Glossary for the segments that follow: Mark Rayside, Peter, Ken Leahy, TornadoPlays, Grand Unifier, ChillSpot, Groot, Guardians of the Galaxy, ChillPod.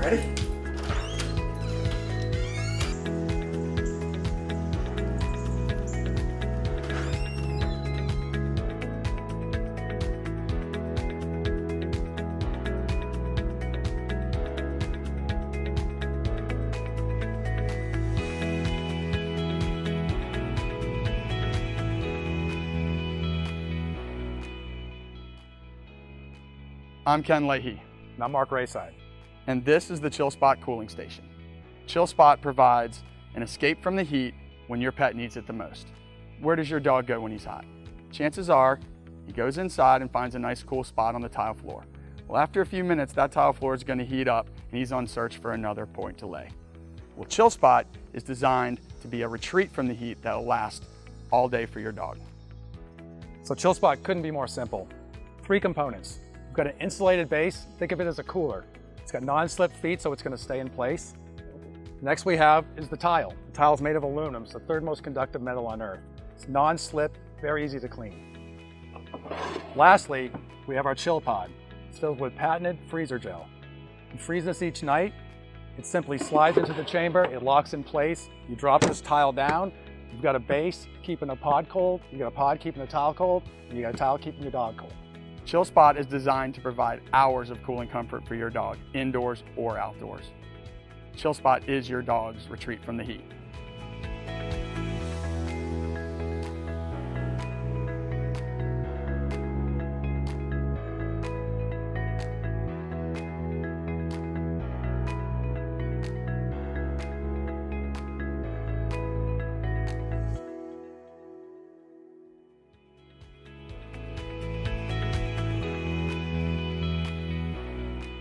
Ready? I'm Ken Leahy. And I'm Mark Rayside. And this is the ChillSpot cooling station. ChillSpot provides an escape from the heat when your pet needs it the most. Where does your dog go when he's hot? Chances are he goes inside and finds a nice cool spot on the tile floor. Well, after a few minutes, that tile floor is going to heat up and he's on search for another point to lay. Well, ChillSpot is designed to be a retreat from the heat that will last all day for your dog. So ChillSpot couldn't be more simple. 3 components. We've got an insulated base, think of it as a cooler. It's got non-slip feet, so it's going to stay in place. Next we have is the tile. The tile is made of aluminum, it's the 3rd most conductive metal on earth. It's non-slip, very easy to clean. Lastly, we have our ChillPod. It's filled with patented freezer gel. You freeze this each night, it simply slides into the chamber, it locks in place, you drop this tile down, you've got a base keeping the pod cold, you've got a pod keeping the tile cold, and you've got a tile keeping your dog cold. ChillSpot is designed to provide hours of cooling comfort for your dog, indoors or outdoors. ChillSpot is your dog's retreat from the heat.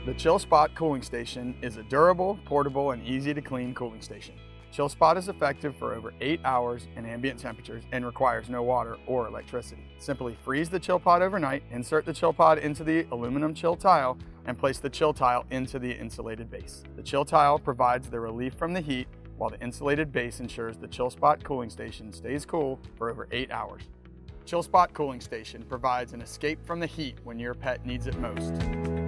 The ChillSpot cooling station is a durable, portable, and easy to clean cooling station. ChillSpot is effective for over 8 hours in ambient temperatures and requires no water or electricity. Simply freeze the ChillPod overnight, insert the ChillPod into the aluminum chill tile, and place the chill tile into the insulated base. The chill tile provides the relief from the heat, while the insulated base ensures the ChillSpot cooling station stays cool for over 8 hours. ChillSpot cooling station provides an escape from the heat when your pet needs it most.